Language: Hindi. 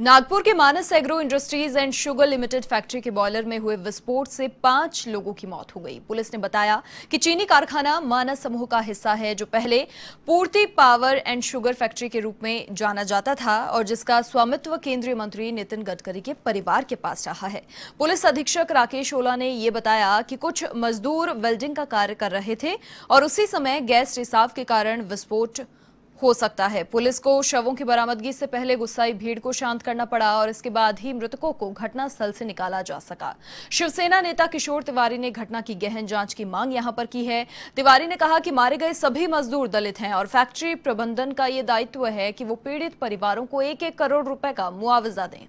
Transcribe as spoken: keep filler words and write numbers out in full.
नागपुर के Manas agro industries and sugar limited factory के बॉयलर में हुए विस्फोट से पांच लोगों की मौत हो गई। पुलिस ने बताया कि चीनी कारखाना मानस समूह का हिस्सा है, जो पहले पूर्ति पावर एंड शुगर फैक्ट्री के रूप में जाना जाता था और जिसका स्वामित्व केंद्रीय मंत्री नितिन गडकरी के परिवार के पास रहा है। पुलिस अधीक्षक राकेश ओला ने यह बताया कि कुछ मजदूर वेल्डिंग का कार्य कर रहे थे और उसी समय गैस रिसाव के कारण विस्फोट हो सकता है। पुलिस को शवों की बरामदगी से पहले गुस्साई भीड़ को शांत करना पड़ा और इसके बाद ही मृतकों को घटनास्थल से निकाला जा सका। शिवसेना नेता किशोर तिवारी ने घटना की गहन जांच की मांग यहां पर की है। तिवारी ने कहा कि मारे गए सभी मजदूर दलित हैं और फैक्ट्री प्रबंधन का ये दायित्व है कि वो पीड़ित परिवारों को एक एक करोड़ रुपए का मुआवजा दें।